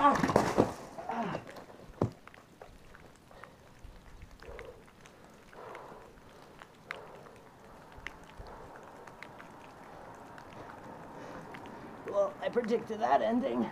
Well, I predicted that ending.